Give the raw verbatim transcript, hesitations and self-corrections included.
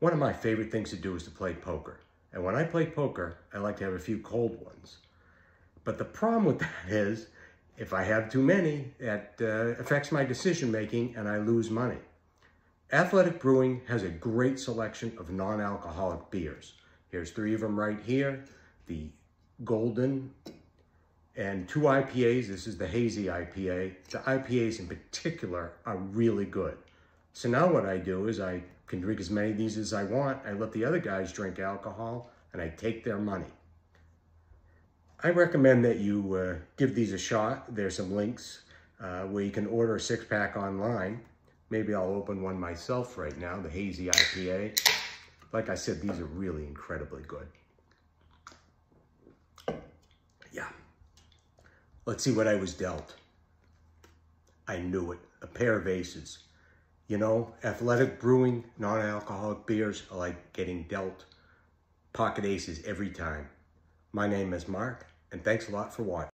One of my favorite things to do is to play poker. And when I play poker, I like to have a few cold ones. But the problem with that is, if I have too many, that uh, affects my decision-making and I lose money. Athletic Brewing has a great selection of non-alcoholic beers. Here's three of them right here. The Golden and two I P As. This is the Hazy I P A. The I P As in particular are really good. So now what I do is I can drink as many of these as I want. I let the other guys drink alcohol and I take their money. I recommend that you uh, give these a shot. There's some links uh, where you can order a six pack online. Maybe I'll open one myself right now, the Hazy I P A. Like I said, these are really incredibly good. Yeah. Let's see what I was dealt. I knew it, a pair of aces. You know, Athletic Brewing, non-alcoholic beers are like getting dealt pocket aces every time. My name is Mark, and thanks a lot for watching.